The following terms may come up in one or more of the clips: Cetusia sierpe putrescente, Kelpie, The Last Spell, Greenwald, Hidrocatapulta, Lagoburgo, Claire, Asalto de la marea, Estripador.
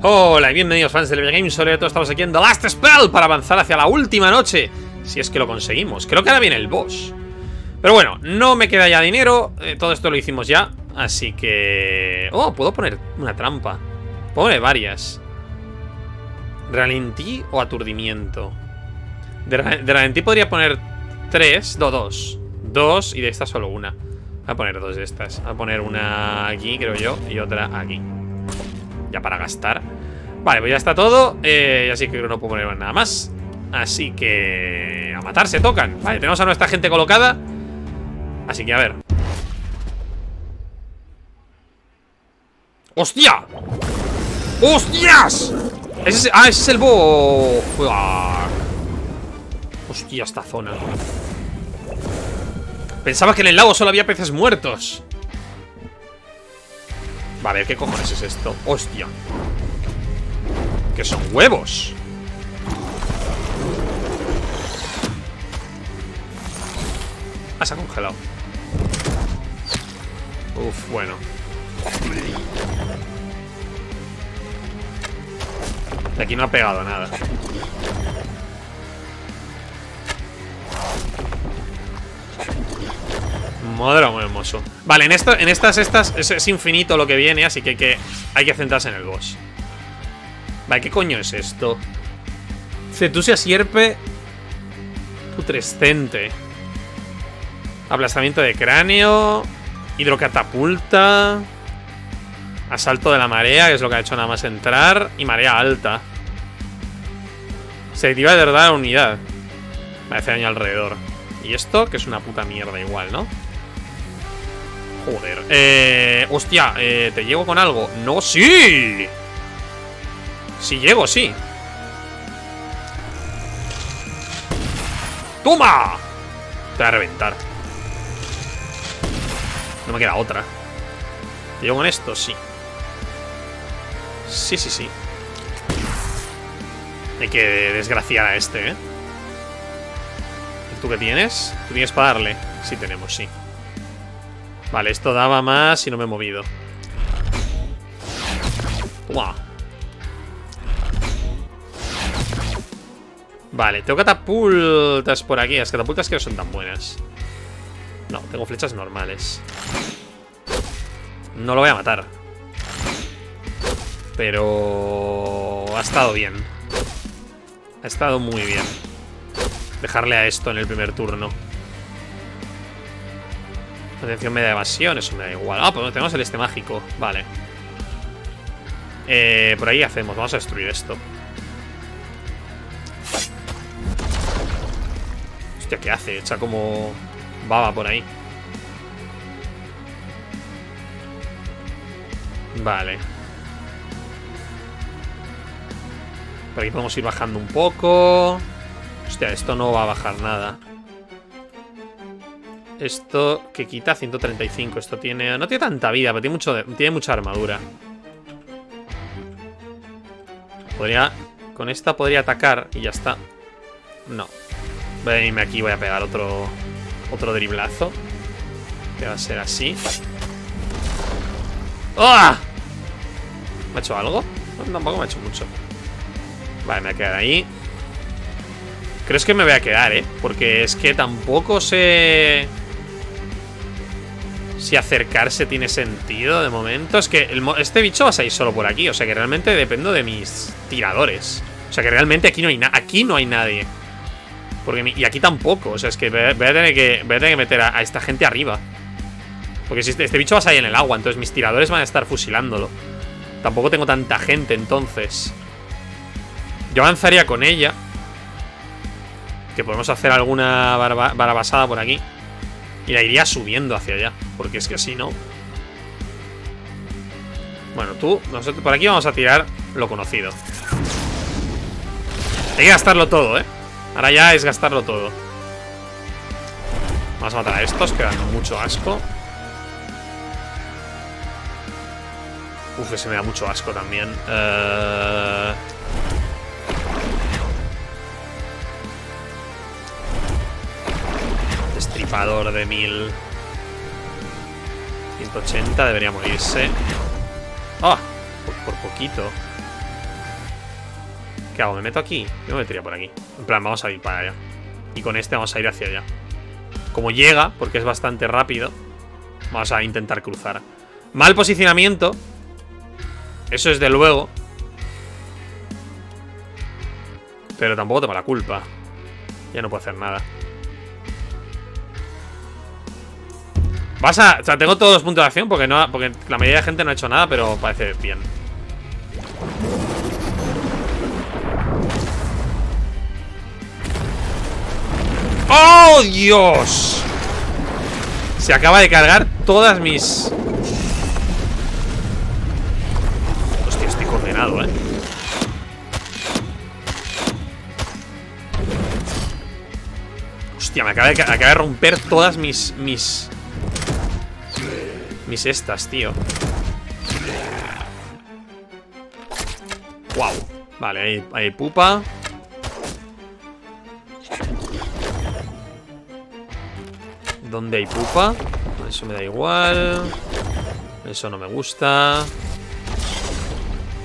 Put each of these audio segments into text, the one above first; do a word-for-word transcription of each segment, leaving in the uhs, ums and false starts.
Hola y bienvenidos fans del videogame, sobre todo estamos aquí en The Last Spell para avanzar hacia la última noche. Si es que lo conseguimos, creo que ahora viene el boss. Pero bueno, no me queda ya dinero, eh, todo esto lo hicimos ya. Así que... Oh, puedo poner una trampa. Puedo poner varias. Ralentí o aturdimiento. De, ra de ralentí podría poner tres, no, dos. Dos y de esta solo una. Voy a poner dos de estas. Voy a poner una aquí, creo yo, y otra aquí. Ya para gastar. Vale, pues ya está todo. Eh, así que creo que no puedo poner nada más. Así que... A matarse tocan. Vale, tenemos a nuestra gente colocada. Así que a ver. ¡Hostia! ¡Hostias! ¿Ese es... Ah, ese es el boss. Hostia, esta zona. Pensaba que en el lago solo había peces muertos. Va, a ver, ¿qué cojones es esto? Hostia. Que son huevos. Ah, se ha congelado. Uf, bueno. De aquí no ha pegado nada. Madre mía, hermoso. Vale, en, esto, en estas, estas es, es infinito lo que viene, así que hay, que hay que centrarse en el boss. Vale, ¿qué coño es esto? Cetusia sierpe putrescente. Aplastamiento de cráneo. Hidrocatapulta. Asalto de la marea, que es lo que ha hecho nada más entrar. Y marea alta. Se activa de verdad la unidad. Vale, hace daño alrededor. Y esto, que es una puta mierda igual, ¿no? Joder. Eh, hostia, eh, ¿te llego con algo? ¡No, sí! Sí llego, sí. ¡Toma! Te voy a reventar. No me queda otra. ¿Te llego con esto? Sí. Sí, sí, sí. Hay que desgraciar a este, ¿eh? ¿Tú qué tienes? ¿Tú tienes para darle? Sí tenemos, sí. Vale, esto daba más y no me he movido. ¡Toma! Vale, tengo catapultas por aquí. Las catapultas que no son tan buenas. No, tengo flechas normales. No lo voy a matar. Pero... ha estado bien. Ha estado muy bien. Dejarle a esto en el primer turno. Atención, media evasión, eso me da igual. Ah, pues tenemos el este mágico, vale. Eh, por ahí hacemos, vamos a destruir esto. Hostia, ¿qué hace? Echa como baba por ahí. Vale. Por aquí podemos ir bajando un poco. Hostia, esto no va a bajar nada. Esto que quita ciento treinta y cinco. Esto tiene... no tiene tanta vida, pero tiene, mucho de, tiene mucha armadura. Podría... con esta podría atacar y ya está. No. Voy a venirme aquí y voy a pegar otro... otro driblazo. Que va a ser así. ¡Ah! ¿Me ha hecho algo? No, tampoco me ha hecho mucho. Vale, me voy a quedar ahí. Creo que me voy a quedar, ¿eh? Porque es que tampoco sé... si acercarse tiene sentido de momento. Es que el mo este bicho va a salir solo por aquí. O sea que realmente dependo de mis tiradores. O sea que realmente aquí no hay, na aquí no hay nadie. Porque ni y aquí tampoco. O sea, es que voy a tener que, voy a tener que meter a, a esta gente arriba. Porque si este, este bicho va a salir en el agua. Entonces mis tiradores van a estar fusilándolo. Tampoco tengo tanta gente, entonces. Yo avanzaría con ella. Que podemos hacer alguna barba, barabasada por aquí. Y la iría subiendo hacia allá. Porque es que así no. Bueno, tú. Nosotros, por aquí vamos a tirar lo conocido. Hay que gastarlo todo, ¿eh? Ahora ya es gastarlo todo. Vamos a matar a estos, que dan mucho asco. Uf, ese me da mucho asco también. Eh... Uh... Estripador de mil. ciento ochenta, debería morirse. ¡Ah! Oh, por, por poquito. ¿Qué hago? ¿Me meto aquí? Yo me metería por aquí. En plan, vamos a ir para allá. Y con este vamos a ir hacia allá. Como llega, porque es bastante rápido, vamos a intentar cruzar. Mal posicionamiento. Eso es de luego. Pero tampoco tengo la culpa. Ya no puedo hacer nada. Vas a... O sea, tengo todos los puntos de acción porque, no, porque la mayoría de gente no ha hecho nada, pero parece bien. ¡Oh, Dios! Se acaba de cargar todas mis... Hostia, estoy condenado, eh. Hostia, me acaba de, acaba de romper todas mis... mis... Mis estas, tío. Wow. Vale, ahí, ahí pupa. ¿Dónde hay pupa? Eso me da igual. Eso no me gusta.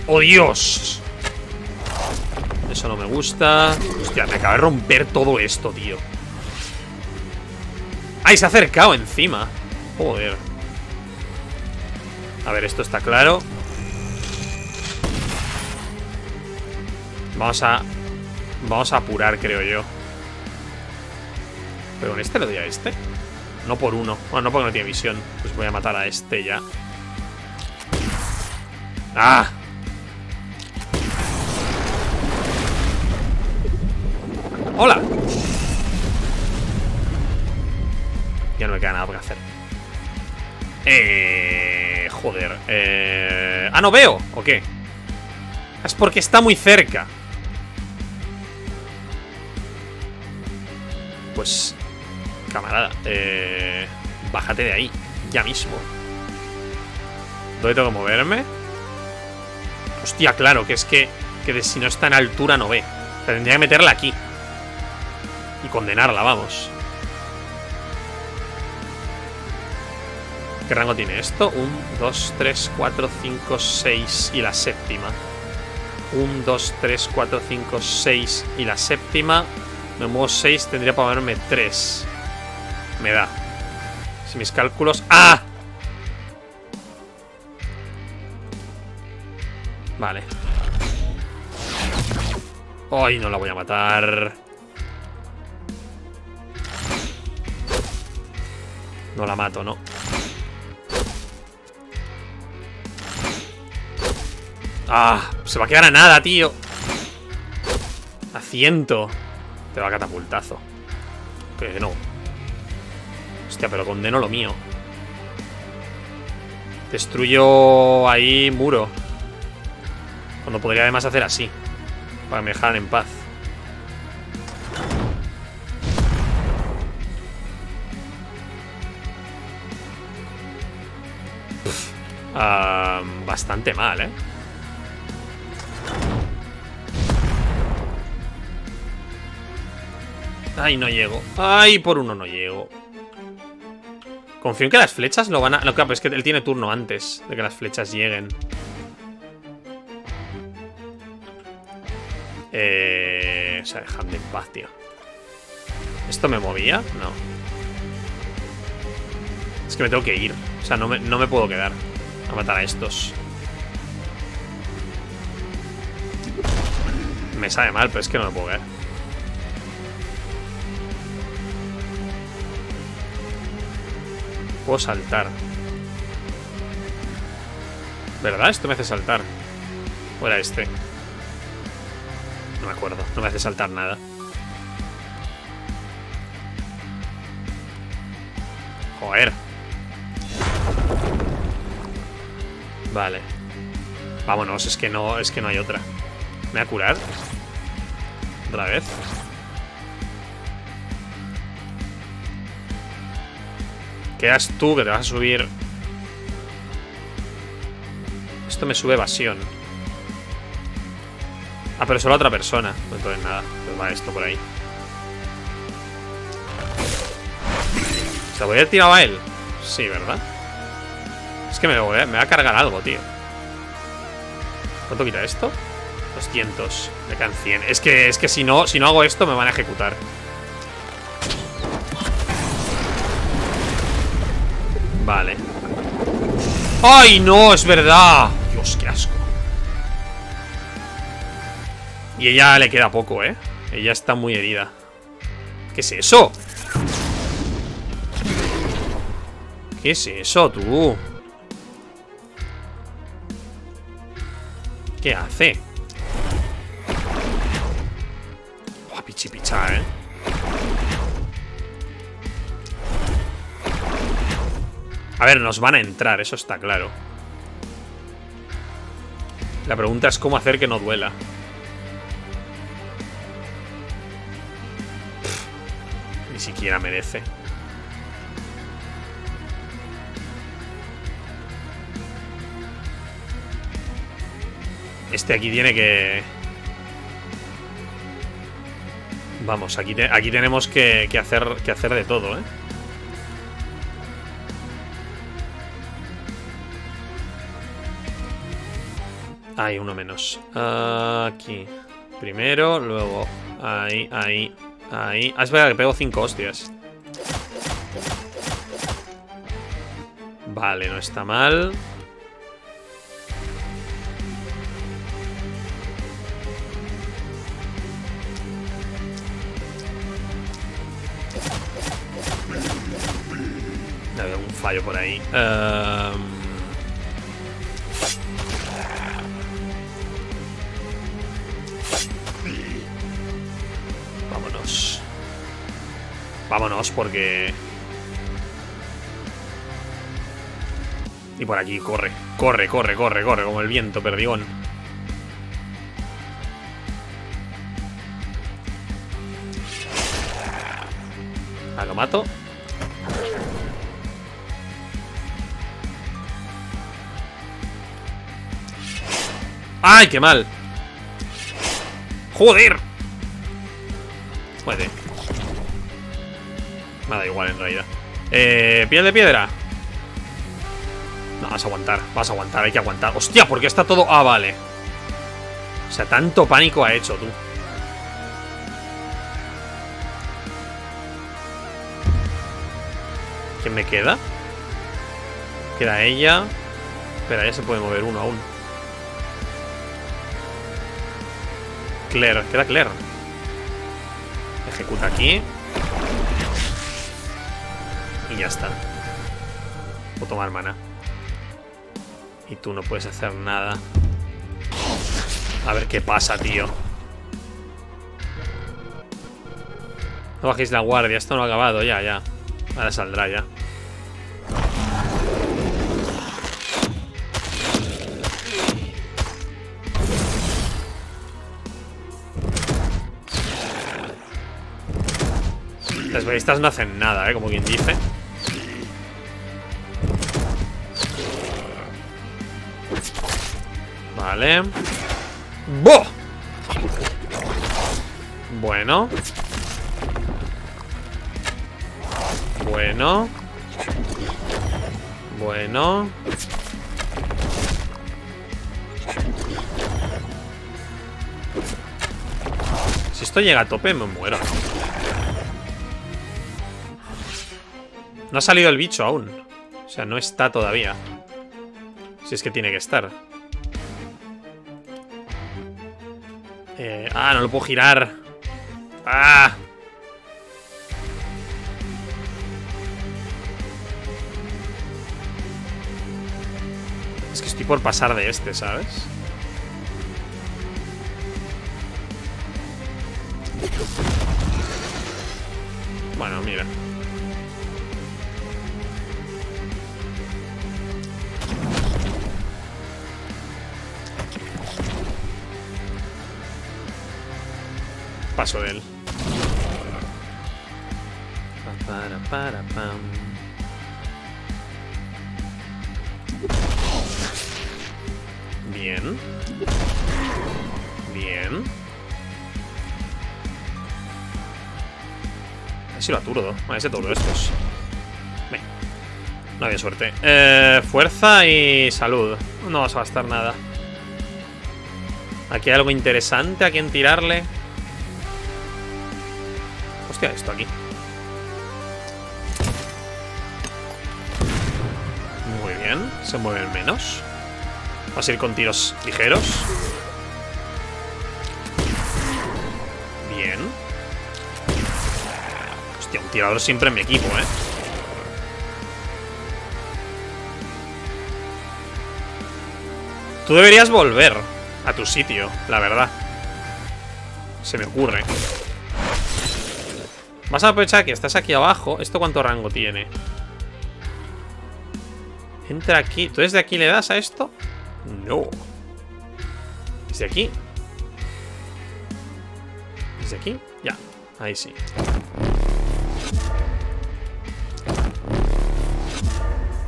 ¡Oh, Dios! Eso no me gusta. Hostia, me acaba de romper todo esto, tío. ¡Ay, se ha acercado encima! Joder. A ver, esto está claro. Vamos a... Vamos a apurar, creo yo. Pero con este lo doy a este. No por uno. Bueno, no porque no tiene visión. Pues voy a matar a este ya. ¡Ah! ¡Hola! Ya no me queda nada por hacer. Eh, joder. Eh, ah, no veo. ¿O qué? Es porque está muy cerca. Pues, camarada, eh, bájate de ahí, ya mismo. ¿Dónde tengo que moverme? Hostia, claro, que es que, que si no está en altura no ve. O sea, tendría que meterla aquí. Y condenarla, vamos. ¿Qué rango tiene esto? uno, dos, tres, cuatro, cinco, seis y la séptima. uno, dos, tres, cuatro, cinco, seis y la séptima. Me muevo seis, tendría para moverme tres. Me da. Si mis cálculos... ¡Ah! Vale. ¡Ay, no la voy a matar! No la mato, ¿no? ¡Ah! Se va a quedar a nada, tío. A ciento. Te va a catapultazo. Creo que no. Hostia, pero condeno lo mío. Destruyo ahí muro. Cuando podría además hacer así. Para que me dejaran en paz. Uh, bastante mal, ¿eh? Ay, no llego. Ay, por uno no llego. Confío en que las flechas lo van a... No, claro, pero es que él tiene turno antes de que las flechas lleguen. Eh... O sea, dejadme en paz, tío. ¿Esto me movía? No. Es que me tengo que ir. O sea, no me, no me puedo quedar a matar a estos. Me sabe mal, pero es que no me puedo quedar. Puedo saltar. ¿Verdad? Esto me hace saltar. ¿O era este? No me acuerdo. No me hace saltar nada. Joder. Vale. Vámonos, es que no, es que no hay otra. ¿Me voy a curar? ¿Otra vez? Quedas tú, que te vas a subir. Esto me sube evasión. Ah, pero solo a otra persona. No, entonces nada. Pues va esto por ahí. ¿Se lo voy a haber tirado a él? Sí, ¿verdad? Es que me, voy a, me va a cargar algo, tío. ¿Cuánto quita esto? doscientos. Me quedan cien. Es que, es que si no, si no hago esto me van a ejecutar. Vale. ¡Ay, no! ¡Es verdad! Dios, qué asco. Y ella le queda poco, ¿eh? Ella está muy herida. ¿Qué es eso? ¿Qué es eso, tú? ¿Qué hace? Buah, pichipichá, ¿eh? A ver, nos van a entrar, eso está claro. La pregunta es cómo hacer que no duela. Ni siquiera merece. Este aquí tiene que... Vamos, aquí, te... aquí tenemos que, que, hacer, que hacer de todo, ¿eh? Hay uno menos. Aquí. Primero, luego... Ahí, ahí... Ahí. Ah, es verdad que pego cinco hostias. Vale, no está mal. Había un fallo por ahí. Um... Vámonos. Vámonos porque... Y por aquí, corre. Corre, corre, corre, corre. Como el viento, perdigón. Ah, lo mato. ¡Ay, qué mal! ¡Joder! Muere. Me da igual en realidad. Eh, piel de piedra. No, vas a aguantar, vas a aguantar, hay que aguantar. ¡Hostia! Porque está todo... Ah, vale. O sea, tanto pánico ha hecho, tú. ¿Quién me queda? Queda ella. Espera, ya se puede mover uno aún. Claire, queda Claire. Ejecuta aquí. Y ya está. Puedo tomar mana. Y tú no puedes hacer nada. A ver qué pasa, tío. No bajéis la guardia, esto no ha acabado, ya, ya. Ahora saldrá ya. Las balistas no hacen nada, ¿eh? Como quien dice. Vale. ¡Boh! Bueno. Bueno. Bueno. Si esto llega a tope, me muero. No ha salido el bicho aún. O sea, no está todavía. Si es que tiene que estar. Eh, ah, no lo puedo girar. ¡Ah! Es que estoy por pasar de este, ¿sabes? Bueno, mira. Paso de él. Para, para, pam. Bien. Bien. A ver si lo aturdo. A ver si aturdo estos. Ven. No había suerte. Eh, fuerza y salud. No vas a gastar nada. Aquí hay algo interesante a quien tirarle. Hostia, esto aquí. Muy bien, se mueven menos. Vamos a ir con tiros ligeros. Bien. Hostia, un tirador siempre en mi equipo, eh. Tú deberías volver a tu sitio, la verdad. Se me ocurre. Vas a aprovechar que estás aquí abajo. ¿Esto cuánto rango tiene? Entra aquí. ¿Tú desde aquí le das a esto? No. ¿Desde aquí? ¿Desde aquí? Ya. Ahí sí.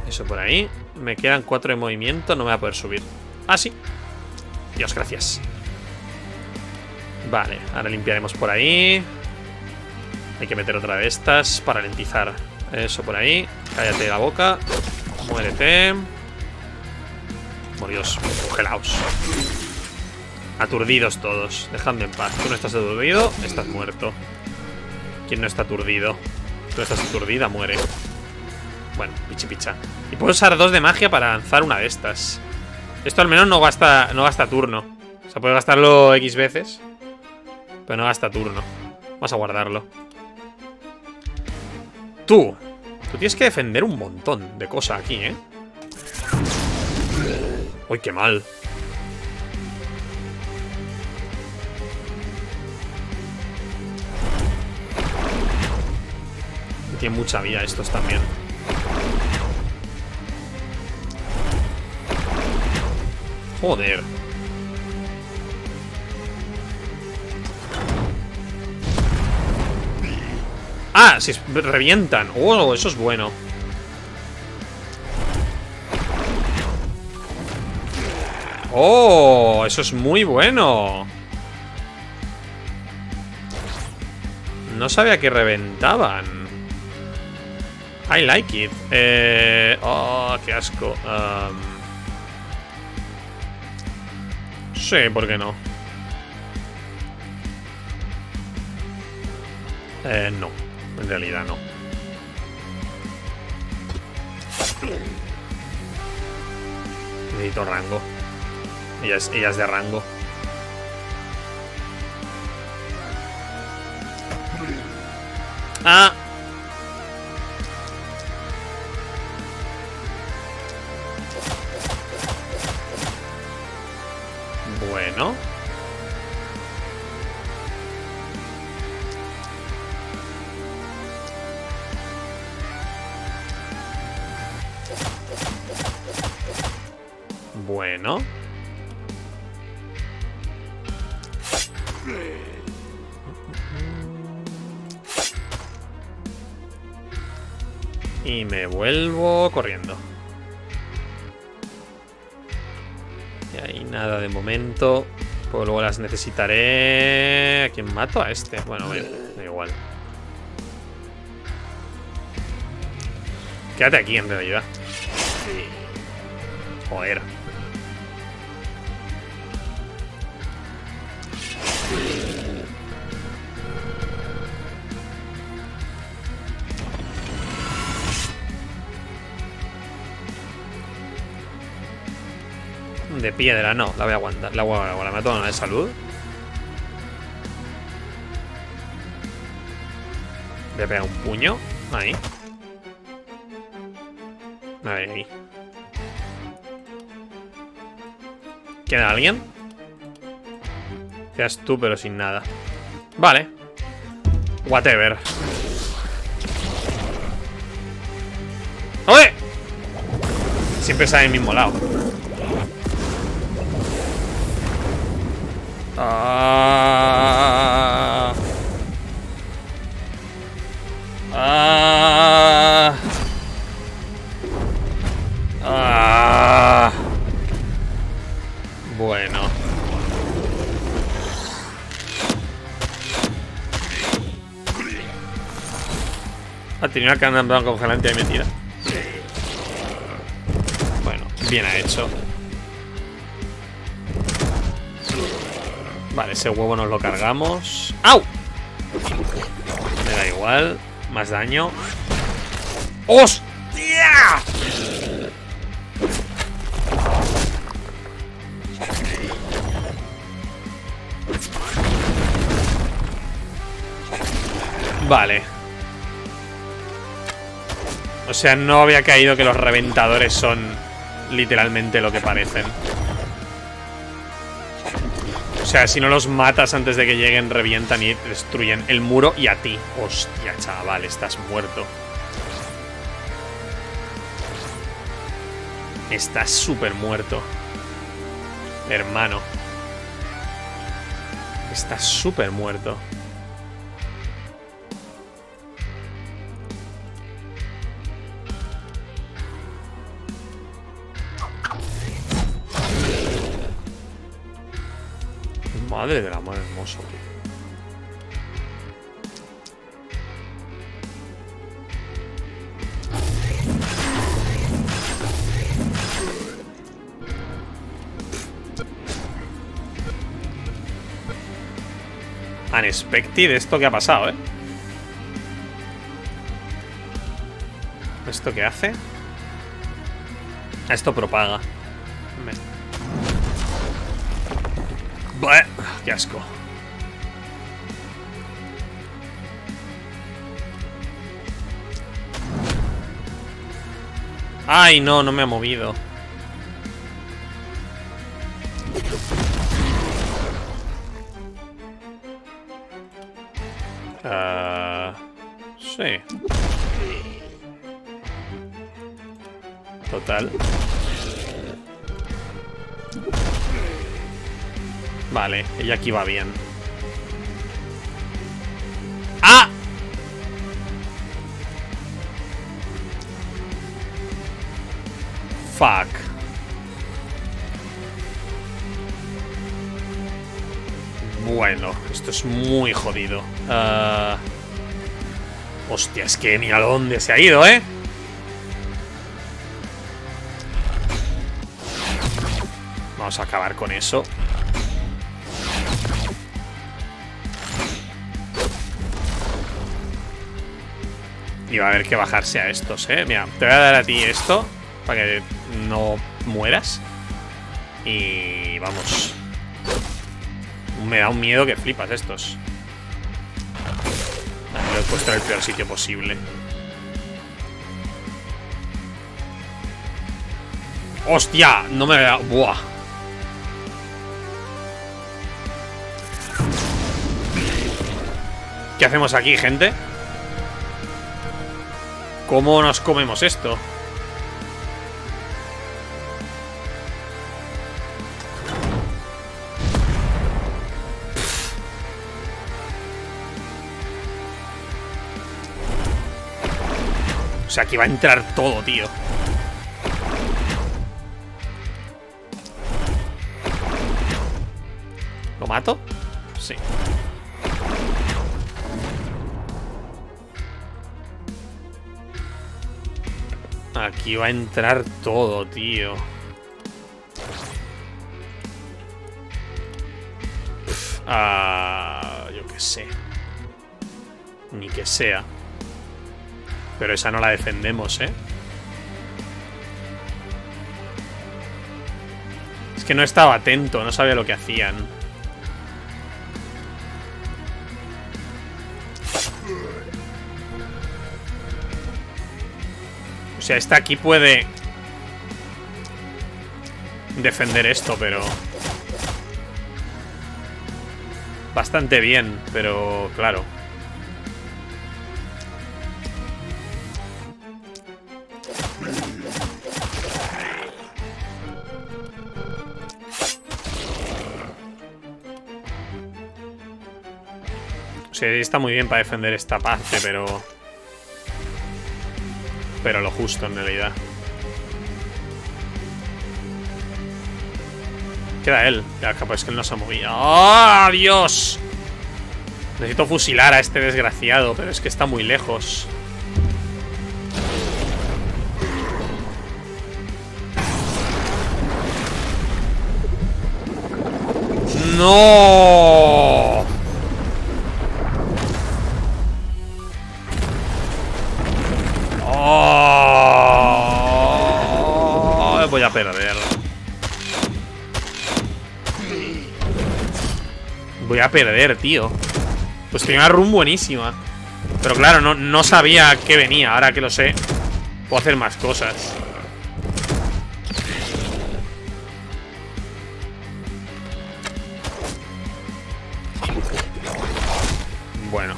Eso por ahí. Me quedan cuatro de movimiento. No me voy a poder subir. Ah, sí. Dios, gracias. Vale, ahora limpiaremos por ahí. Hay que meter otra de estas para ralentizar. Eso por ahí. Cállate la boca. Muérete. Por Dios, congelaos. Aturdidos todos. Dejadme en paz. Tú no estás aturdido, estás muerto. ¿Quién no está aturdido? Tú estás aturdida, muere. Bueno, pichi picha. Y puedo usar dos de magia para lanzar una de estas. Esto al menos no gasta, no gasta turno. O sea, puede gastarlo X veces, pero no gasta turno. Vamos a guardarlo. Tú. Tú tienes que defender un montón de cosas aquí, ¿eh? Uy, qué mal. Tiene mucha vida estos también. Joder. Ah, si revientan. Oh, eso es bueno. Oh, eso es muy bueno. No sabía que reventaban. I like it. Eh, oh, qué asco. Um... Sí, ¿por qué no? Eh, no. En realidad no. Necesito rango. Ella es, ella es de rango. Ah. Bueno. Bueno. Y me vuelvo corriendo. Nada de momento. Pues luego las necesitaré. ¿A quién mato? A este. Bueno, bueno, da igual. Quédate aquí en realidad. Joder. De piedra, no, la voy a aguantar. La voy a aguantar, la mato a la de salud. Voy a pegar un puño. Ahí. A ver, ahí. ¿Queda alguien? Quedas tú, pero sin nada. Vale. Whatever. ¡Oye! Siempre sale del mismo lado. Ah. Ah. Ah. Bueno. Ha tenido una cana en blanco congelante ahí metida. Bueno, bien ha hecho. Vale, ese huevo nos lo cargamos. ¡Au! Me da igual. Más daño. ¡Hostia! Vale. O sea, no había caído que los reventadores son literalmente lo que parecen. O sea, si no los matas antes de que lleguen, revientan y destruyen el muro y a ti. Hostia, chaval, estás muerto. Estás súper muerto, hermano. Estás súper muerto. Madre del amor hermoso, tío. Unexpected esto que ha pasado, ¿eh? ¿Esto qué hace? Esto propaga. Bleh, ¡qué asco! ¡Ay, no! No me ha movido. Uh, sí. Total. Vale, ella aquí va bien. ¡Ah! Fuck. Bueno, esto es muy jodido. Uh... Hostia, es que mira dónde se ha ido, ¿eh? Vamos a acabar con eso. Y va a haber que bajarse a estos, eh. Mira, te voy a dar a ti esto para que no mueras. Y vamos. Me da un miedo que flipas estos. Lo he puesto en el peor sitio posible. ¡Hostia! No me veo. ¡Buah! ¿Qué hacemos aquí, gente? ¿Cómo nos comemos esto? O sea, aquí va a entrar todo, tío. ¿Lo mato? Sí. Aquí va a entrar todo, tío. Pff, ah, yo qué sé. Ni que sea. Pero esa no la defendemos, ¿eh? Es que no estaba atento, no sabía lo que hacían. O sea, esta aquí puede defender esto, pero... Bastante bien, pero claro. O sea, está muy bien para defender esta parte, pero... Pero lo justo, en realidad. Queda él. Ya, capaz que él no se ha movido. ¡Oh, Dios! Necesito fusilar a este desgraciado, pero es que está muy lejos. ¡No! perder. Voy a perder, tío. Pues tenía una run buenísima. Pero claro, no, no sabía qué venía. Ahora que lo sé, puedo hacer más cosas. Bueno.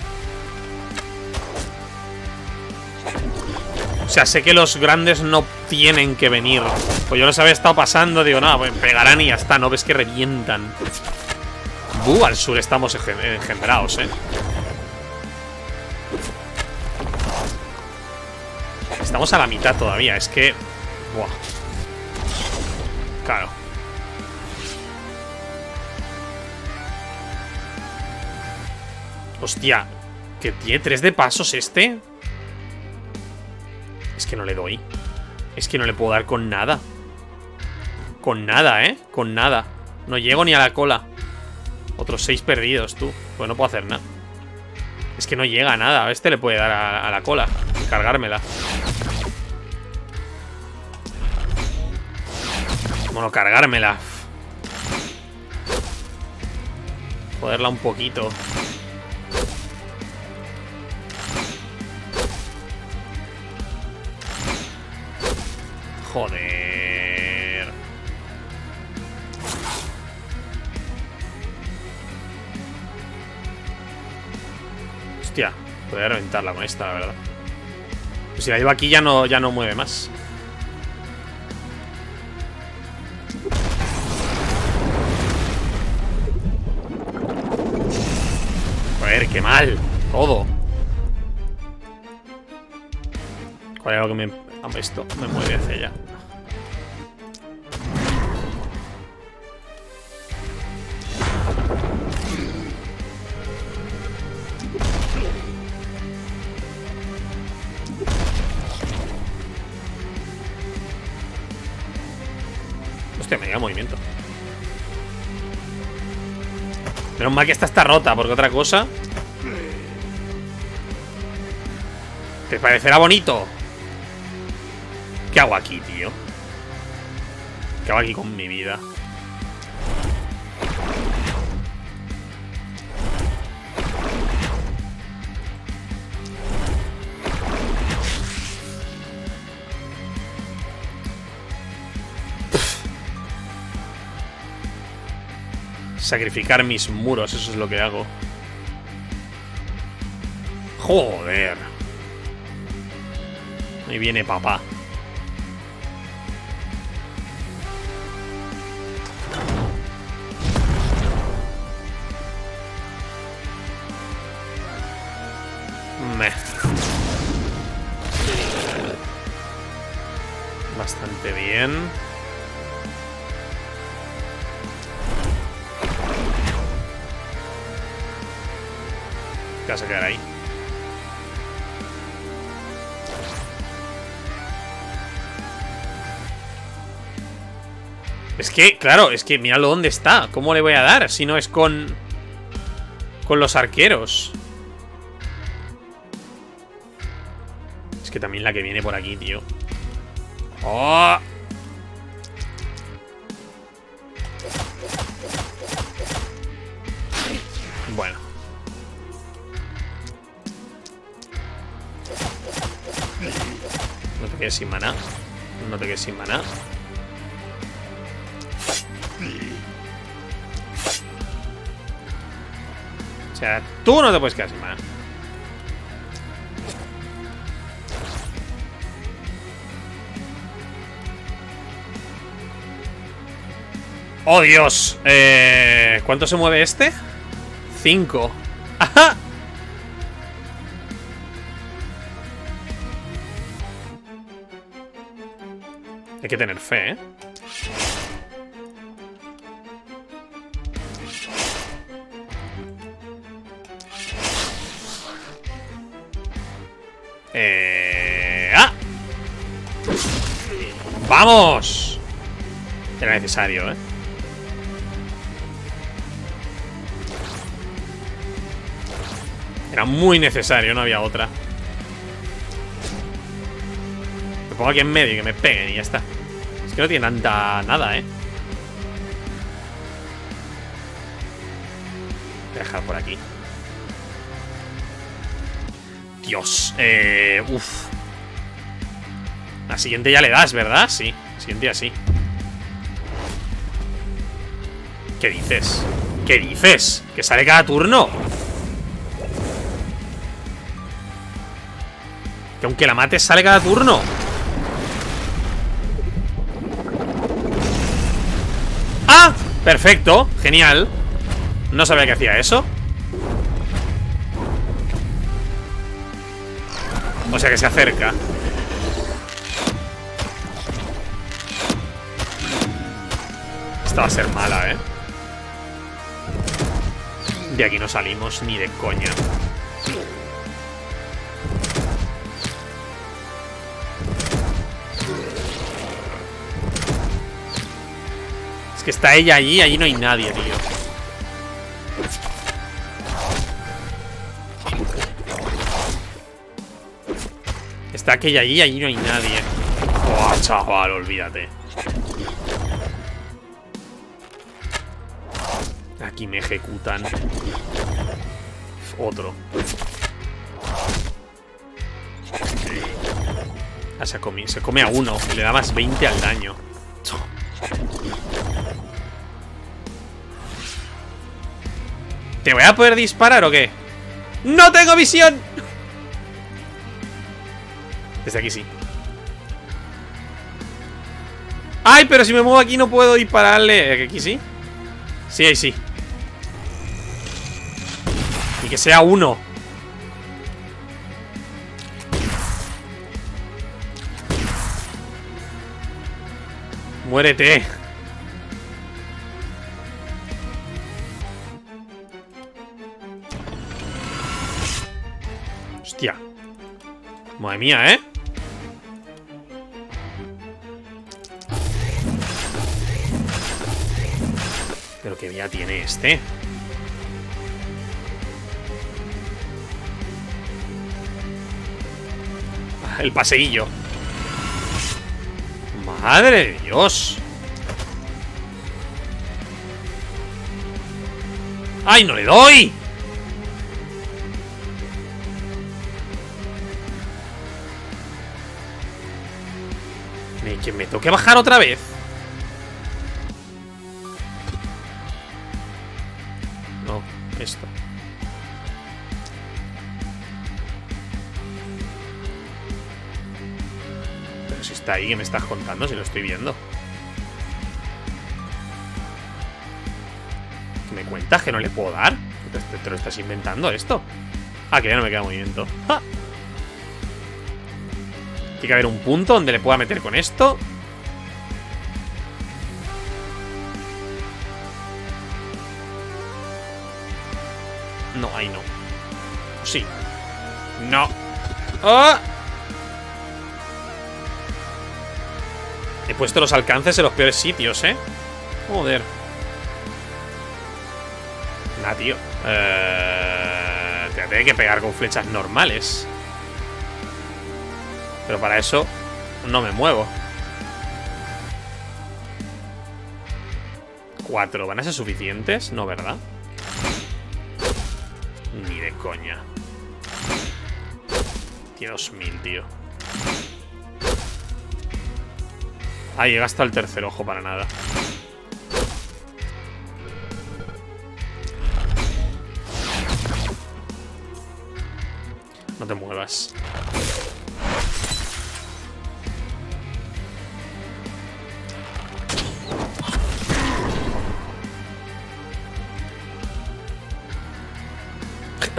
O sea, sé que los grandes no tienen que venir. Pues yo los había estado pasando. Digo, no, pues pegarán y ya está. No ves que revientan. Uh, al sur estamos engendrados, eh. Estamos a la mitad todavía, es que... Buah. Claro. Hostia, ¿que tiene tres de pasos este? Es que no le doy. Es que no le puedo dar con nada. Con nada, eh. Con nada. No llego ni a la cola. Otros seis perdidos, tú. Pues no puedo hacer nada. Es que no llega a nada. Este le puede dar a, a la cola. Cargármela. Bueno, cargármela. Joderla un poquito. Joder. Hostia, podría reventarla con esta, la verdad. Pues si la llevo aquí ya no, ya no mueve más. Joder, qué mal. Todo. ¿Cuál era lo que me... Esto me mueve hacia allá. Hostia, me llega movimiento. Menos mal que esta está rota, porque otra cosa... ¿Te parecerá bonito? ¿Qué hago aquí, tío? ¿Qué hago aquí con mi vida? Sacrificar mis muros, eso es lo que hago. Joder. Ahí viene papá. Meh. Bastante bien. Te vas a quedar ahí. Es que, claro, es que míralo dónde está. ¿Cómo le voy a dar? Si no es con... Con los arqueros. Es que también la que viene por aquí, tío. ¡Oh! Bueno. No te quedes sin maná. No te quedes sin maná. O sea, tú no te puedes quedar sin maná. ¡Oh, Dios! Eh, ¿Cuánto se mueve este? Cinco. ¡Ajá! Hay que tener fe, ¿eh? Eh... ¡Ah! ¡Vamos! Era necesario, ¿eh? Era muy necesario, no había otra. Me pongo aquí en medio y que me peguen y ya está. Que no tiene tanta nada, ¿eh? Voy a dejar por aquí. Dios. Eh, uf. La siguiente ya le das, ¿verdad? Sí. La siguiente ya sí. ¿Qué dices? ¿Qué dices? ¿Que sale cada turno? Que aunque la mates sale cada turno. ¡Ah! Perfecto, genial. No sabía que hacía eso. O sea que se acerca. Esta va a ser mala, ¿eh? De aquí no salimos ni de coña. Es que está ella allí, allí no hay nadie, tío. Está aquella allí, allí no hay nadie. ¡Oh, chaval, olvídate! Aquí me ejecutan. Otro. Ah, se come, se come a uno. Y le da más veinte al daño. ¿Te voy a poder disparar o qué? ¡No tengo visión! Desde aquí sí. ¡Ay, pero si me muevo aquí no puedo dispararle! ¿Aquí sí? Sí, ahí sí. Y que sea uno. Muérete. Hostia. Madre mía, ¿eh? Pero que ya tiene este. El paseillo. Madre de Dios. ¡Ay, no le doy! Me, que me toque bajar otra vez. No, esto. Si está ahí, que me estás contando, si lo estoy viendo. ¿Qué me cuentas? ¿Que no le puedo dar? ¿Te, te, te lo estás inventando esto? Ah, que ya no me queda movimiento. ¡Ja! Tiene que haber un punto donde le pueda meter con esto. No, ahí no. Sí. No. ¡Ah! ¡Oh! He puesto los alcances en los peores sitios, ¿eh? Joder. Nah, tío. Eh, te tengo que pegar con flechas normales. Pero para eso no me muevo. Cuatro. ¿Van a ser suficientes? No, ¿verdad? Ni de coña. Dios mío, tío. Ah, llega hasta el tercer ojo para nada. No te muevas.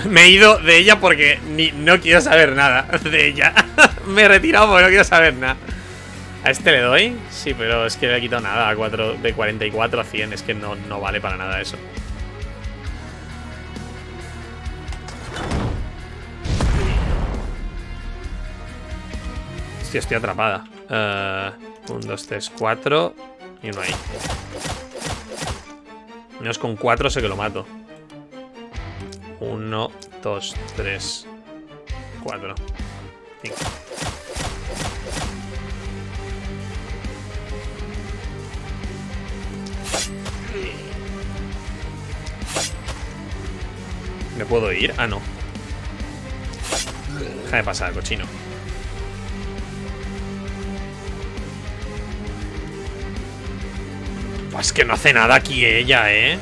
Me he ido de ella porque ni, no quiero saber nada de ella. Me he retirado porque no quiero saber nada. ¿A este le doy? Sí, pero es que le he quitado nada. De cuarenta y cuatro a cien. Es que no, no vale para nada eso. Hostia, estoy atrapada. uno, dos, tres, cuatro. Y uno ahí. Menos con cuatro sé que lo mato. uno, dos, tres, cuatro, cinco. ¿Me puedo ir? Ah, no. Deja de pasar, cochino. Es que no hace nada aquí ella, ¿eh?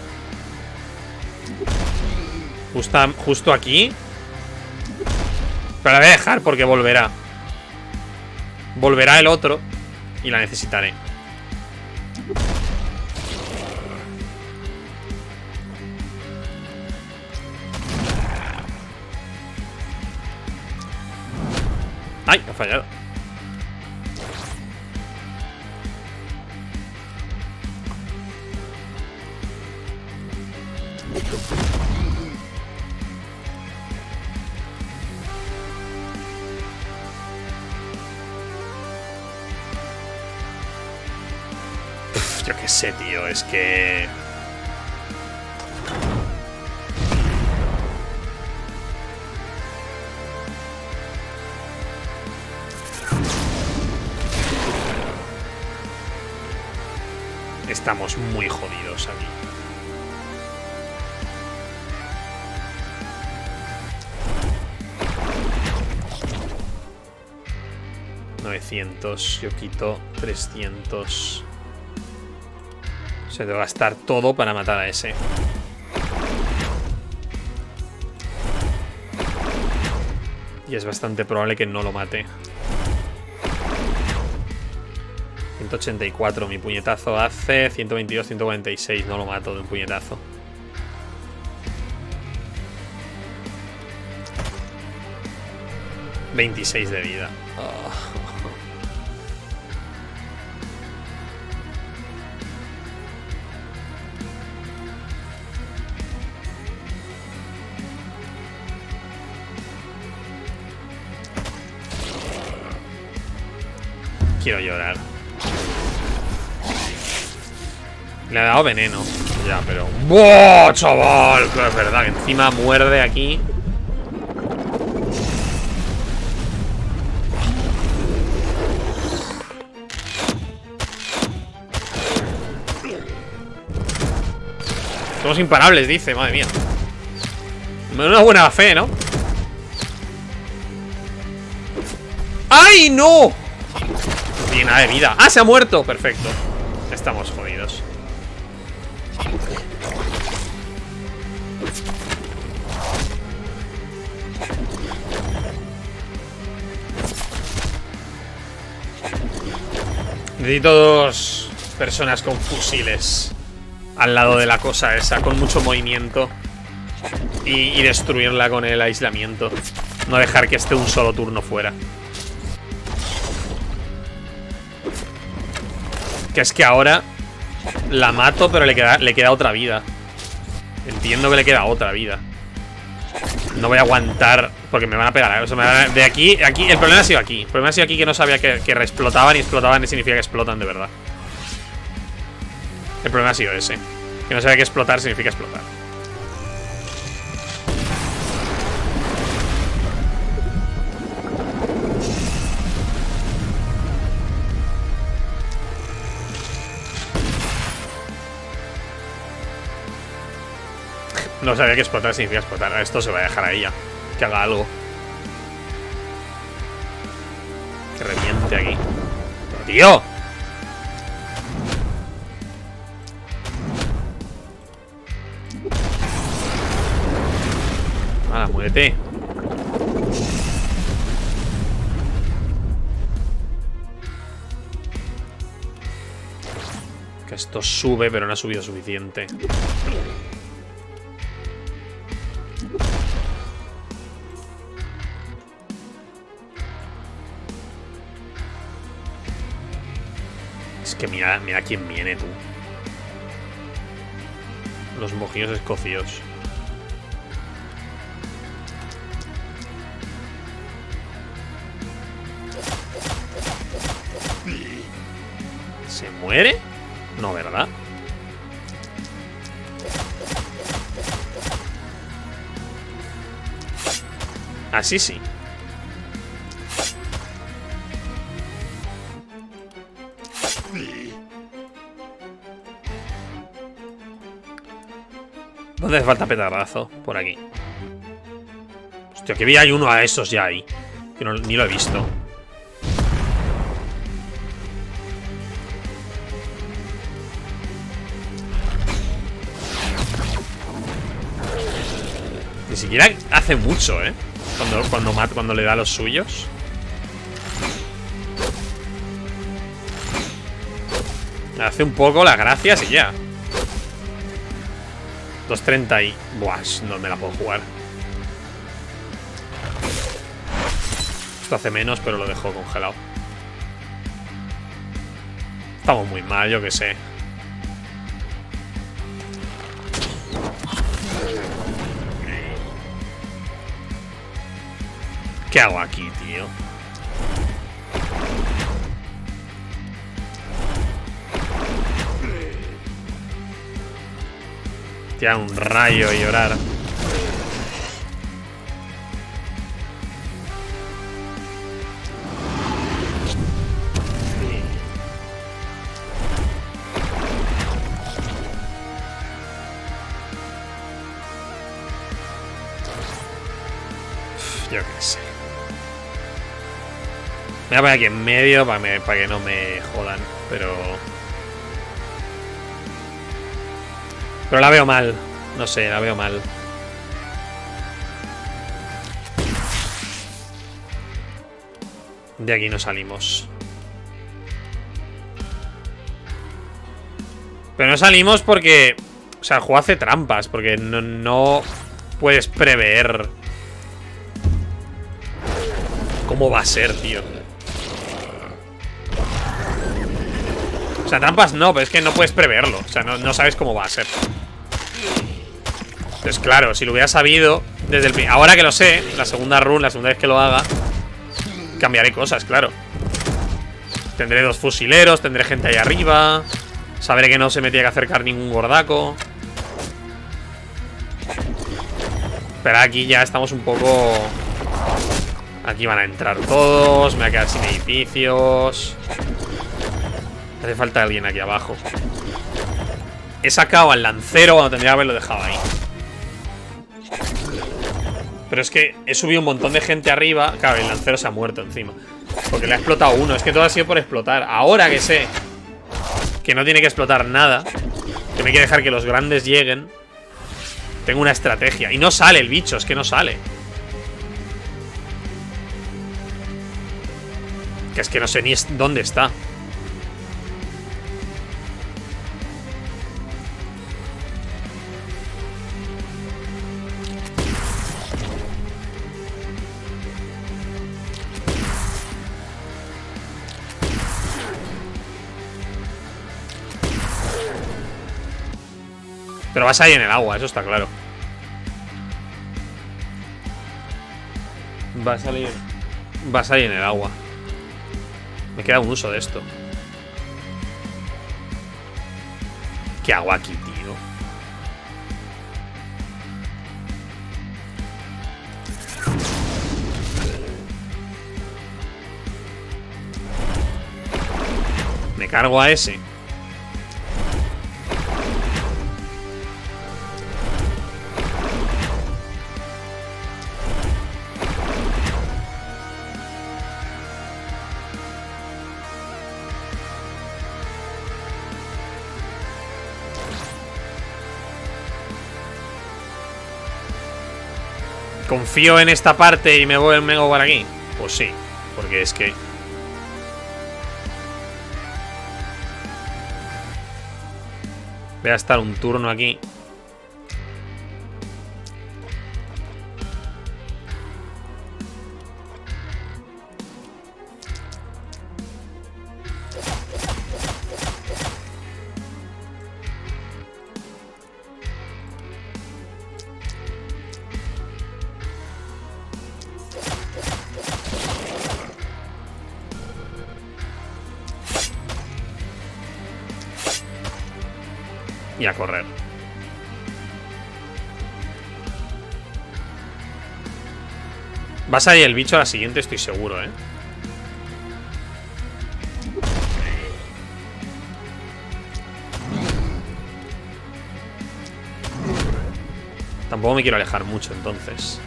Justo, justo aquí. Pero la voy a dejar porque volverá. Volverá el otro. Y la necesitaré. ¡Ay! Ha fallado. Uf, yo qué sé, tío, es que... Estamos muy jodidos aquí. novecientos, yo quito trescientos. Se debe gastar todo para matar a ese. Y es bastante probable que no lo mate. ciento ochenta y cuatro, mi puñetazo hace ciento veintidós, ciento cuarenta y seis, no lo mato de un puñetazo. Veintiséis de vida. Oh. Quiero llorar. Le ha dado veneno. Ya, pero... ¡Wow, chaval! Claro, es verdad que encima muerde aquí. Somos imparables, dice. Madre mía. Una buena fe, ¿no? ¡Ay, no! No tiene nada de vida. ¡Ah, se ha muerto! Perfecto. Estamos jodidos. Necesito dos personas con fusiles al lado de la cosa esa, con mucho movimiento, y, y destruirla con el aislamiento. No dejar que esté un solo turno fuera. Que es que ahora la mato, pero le queda, le queda otra vida. Entiendo que le queda otra vida. No voy a aguantar porque me van a pegar. O sea, me van a... De aquí, aquí. El problema ha sido aquí. El problema ha sido aquí que no sabía que, que reexplotaban, y explotaban y significa que explotan de verdad. El problema ha sido ese. Que no sabía que explotar significa explotar. No sabía que explotar significa explotar. Esto se va a dejar a ella. Que haga algo. Que reviente aquí. Pero, ¡tío! ¡Hala, muérete! Que esto sube, pero no ha subido suficiente. Que mira, mira quién viene, tú. Los mojillos escocidos. ¿Se muere? No, ¿verdad? Así sí. No hace falta petardazo por aquí. Hostia, que vi hay uno a esos ya ahí. Que no, ni lo he visto. Ni siquiera hace mucho, ¿eh? Cuando, cuando, Matt, cuando le da los suyos. Hace un poco las gracias y ya. dos treinta y... Buah, no me la puedo jugar. Esto hace menos, pero lo dejo congelado. Estamos muy mal, yo que sé. ¿Qué hago aquí, tío? Tira un rayo y llorar. Uf, yo qué sé. Me voy a poner aquí en medio para, me, para que no me jodan, pero... Pero la veo mal. No sé, la veo mal. De aquí no salimos. Pero no salimos porque... O sea, el juego hace trampas. Porque no, no puedes prever cómo va a ser, tío. O sea, trampas no, pero es que no puedes preverlo. O sea, no, no sabes cómo va a ser. Entonces, claro, si lo hubiera sabido desde el... Ahora que lo sé, la segunda run, la segunda vez que lo haga, cambiaré cosas, claro. Tendré dos fusileros, tendré gente ahí arriba. Sabré que no se me tiene que acercar ningún gordaco. Pero aquí ya estamos un poco... Aquí van a entrar todos. Me voy a quedar sin edificios. Hace falta alguien aquí abajo. He sacado al lancero cuando tendría que haberlo dejado ahí. Pero es que he subido un montón de gente arriba. Claro, el lancero se ha muerto encima. Porque le ha explotado uno. Es que todo ha sido por explotar. Ahora que sé que no tiene que explotar nada, que me quiere dejar que los grandes lleguen, tengo una estrategia. Y no sale el bicho, es que no sale. Que es que no sé ni dónde está. Pero vas ahí en el agua, eso está claro. Vas a salir. Vas ahí en el agua. Me queda un uso de esto. ¿Qué hago aquí, tío? Me cargo a ese. ¿Confío en esta parte y me voy me voy por aquí? Pues sí, porque es que... Voy a estar un turno aquí. A correr. Vas a ir el bicho a la siguiente, estoy seguro, ¿eh? Tampoco me quiero alejar mucho, entonces.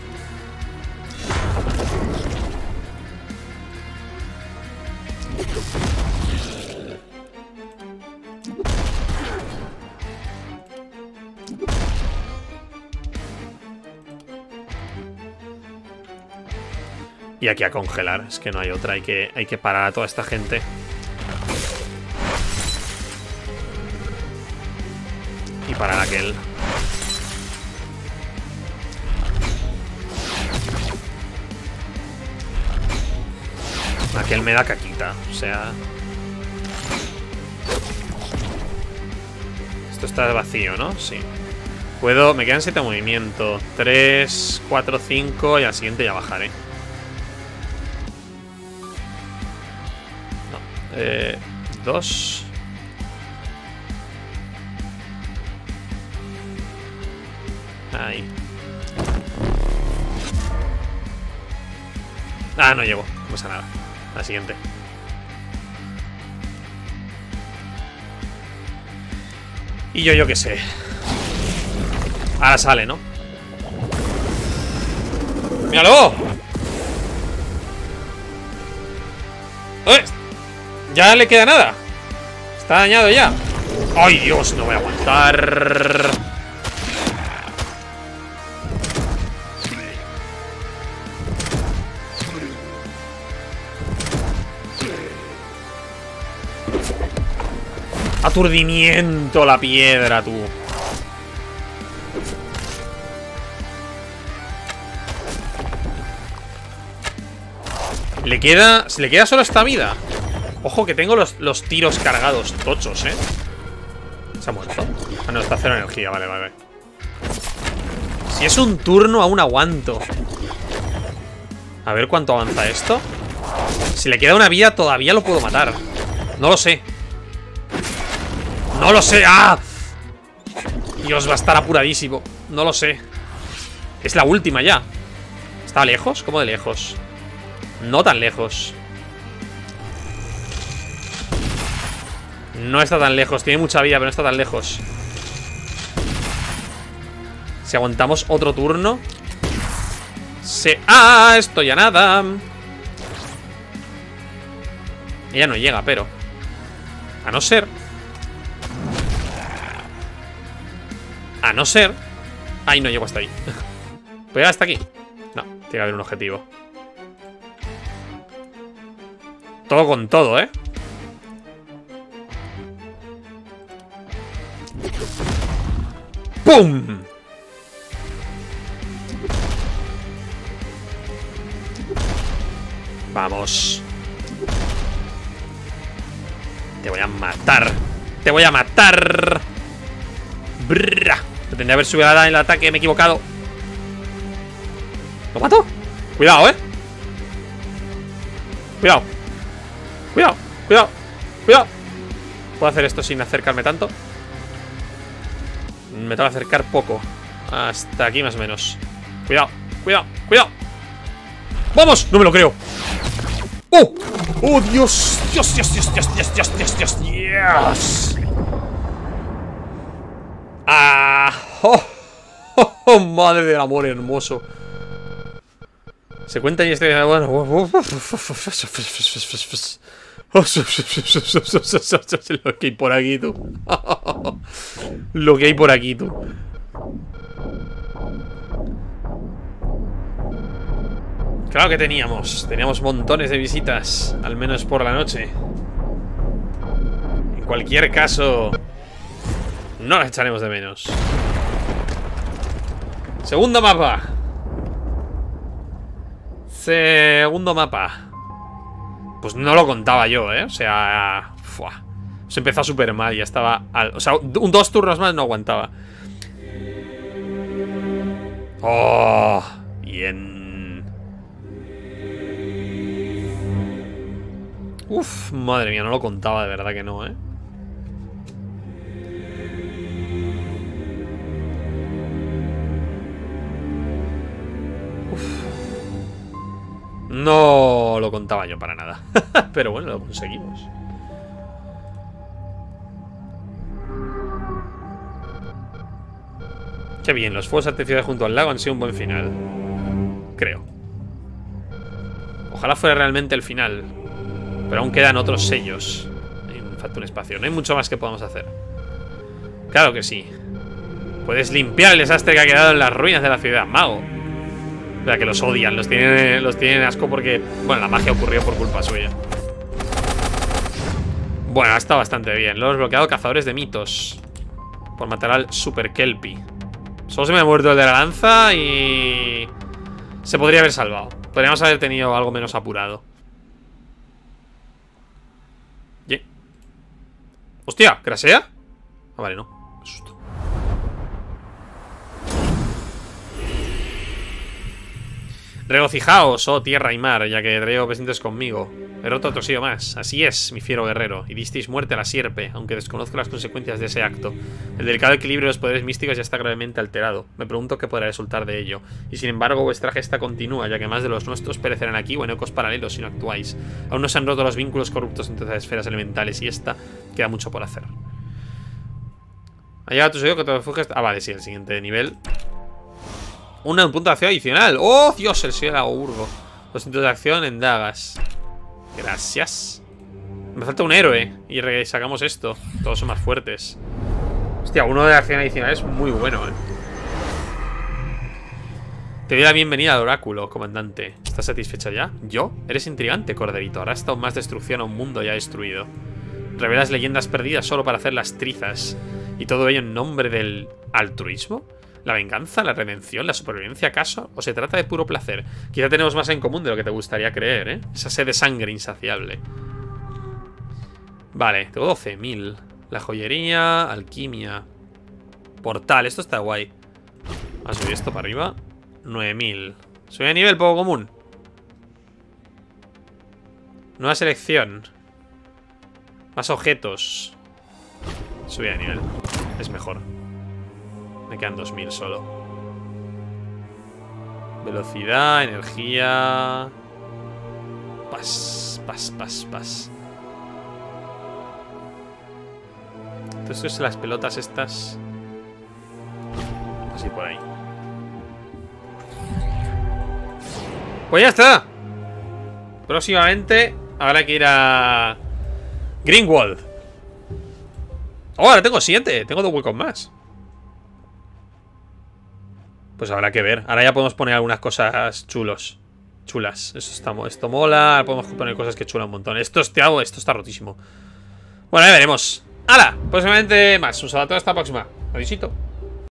Y aquí a congelar, es que no hay otra, hay que, hay que parar a toda esta gente. Y parar a aquel. Aquel me da caquita, o sea... Esto está vacío, ¿no? Sí. Puedo... Me quedan siete movimientos. tres, cuatro, cinco y al siguiente ya bajaré. No. Eh... dos. Ahí. Ah, no llevo. No pasa nada. La siguiente. Y yo, yo qué sé. Ahora sale, ¿no? ¡Míralo! ¡Eh! Ya le queda nada. Está dañado ya. ¡Ay, Dios! No voy a aguantar. Aturdimiento la piedra, tú. Le queda... Le queda solo esta vida. Ojo que tengo los, los tiros cargados tochos, ¿eh? Se ha muerto. Ah, no, está cero energía. Vale, vale. Si es un turno, aún aguanto. A ver cuánto avanza esto. Si le queda una vida, todavía lo puedo matar. No lo sé. No lo sé. ¡Ah! Dios, va a estar apuradísimo. No lo sé. Es la última ya. ¿Está lejos? ¿Cómo de lejos? No tan lejos. No está tan lejos. Tiene mucha vida, pero no está tan lejos. Si aguantamos otro turno. Se... ¡Ah! Esto ya nada. Ella no llega, pero... A no ser... A no ser... Ay, no llego hasta ahí. ¿Puedo llegar hasta aquí? No, tiene que haber un objetivo. Todo con todo, ¿eh? ¡Pum! Vamos. Te voy a matar. Te voy a matar. Brrra. Tendría que haber subido el ataque, me he equivocado. ¿Lo mato? Cuidado, eh. Cuidado. Cuidado, cuidado, cuidado. ¿Puedo hacer esto sin acercarme tanto? Me tengo que acercar poco. Hasta aquí más o menos. Cuidado, cuidado, cuidado. ¡Vamos! No me lo creo. ¡Oh! ¡Oh, Dios! ¡Dios, Dios, Dios, Dios, Dios, Dios, Dios, Dios, Dios! Ah, oh, oh, oh, madre del amor hermoso. Se cuenta y este... Lo que hay por aquí, tú. Lo que hay por aquí, tú. Claro que teníamos. Teníamos montones de visitas. Al menos por la noche. En cualquier caso... No las echaremos de menos. Segundo mapa. Segundo mapa. Pues no lo contaba yo, ¿eh? O sea... Fuah. Se empezó súper mal, ya estaba... Al... O sea, un, dos turnos más no aguantaba. Oh, bien. Uf, madre mía, no lo contaba, de verdad que no, ¿eh? No lo contaba yo para nada. Pero bueno, lo conseguimos. Qué bien, los fuegos artificiales junto al lago han sido un buen final. Creo. Ojalá fuera realmente el final. Pero aún quedan otros sellos. En falta un espacio. No hay mucho más que podamos hacer. Claro que sí. Puedes limpiar el desastre que ha quedado en las ruinas de la ciudad, mago. sea, que los odian, los tienen, los tienen asco porque, bueno, la magia ocurrió por culpa suya. Bueno, está bastante bien. Lo hemos bloqueado. Cazadores de mitos. Por matar al Super Kelpie. Solo se me ha muerto el de la lanza y... se podría haber salvado. Podríamos haber tenido algo menos apurado. Yeah. Hostia, ¿crasea? Ah, vale, no. Susto. Regocijaos, oh tierra y mar, ya que traigo presentes conmigo. He roto otro sello más. Así es, mi fiero guerrero. Y disteis muerte a la sierpe, aunque desconozco las consecuencias de ese acto. El delicado equilibrio de los poderes místicos ya está gravemente alterado. Me pregunto qué podrá resultar de ello. Y sin embargo, vuestra gesta continúa, ya que más de los nuestros perecerán aquí o en ecos paralelos si no actuáis. Aún no se han roto los vínculos corruptos entre las esferas elementales y esta queda mucho por hacer. Ha llegado tu sello que te refugias. Ah, vale, sí, el siguiente nivel. Una un punto de acción adicional. ¡Oh, Dios! El sello de Lagoburgo. doscientos de acción en dagas. Gracias. Me falta un héroe. Y sacamos esto. Todos son más fuertes. Hostia, uno de acción adicional es muy bueno, eh. Te doy la bienvenida al oráculo, comandante. ¿Estás satisfecha ya? ¿Yo? Eres intrigante, corderito. Ahora está aún más destrucción a un mundo ya destruido. Revelas leyendas perdidas solo para hacer las trizas. ¿Y todo ello en nombre del altruismo? ¿La venganza? ¿La redención? ¿La supervivencia acaso? ¿O se trata de puro placer? Quizá tenemos más en común de lo que te gustaría creer, ¿eh? Esa sed de sangre insaciable. Vale, tengo doce mil. La joyería, alquimia. Portal, esto está guay. Vamos a subir esto para arriba. nueve mil. Soy a nivel poco común. Nueva selección. Más objetos. Subir a nivel. Es mejor. Me quedan dos mil solo. Velocidad, energía. Paz, paz, paz, paz. Entonces las pelotas estas. Así por ahí. Pues ya está. Próximamente habrá que ir a Greenwald. Oh, ahora tengo siete. Tengo dos huecos más. Pues habrá que ver. Ahora ya podemos poner algunas cosas chulos. Chulas. Eso está, esto mola. Ahora podemos poner cosas que chulan un montón. Esto, hostia, esto está rotísimo. Bueno, ya veremos. ¡Hala! Próximamente más. Un saludo hasta la próxima. Adiósito.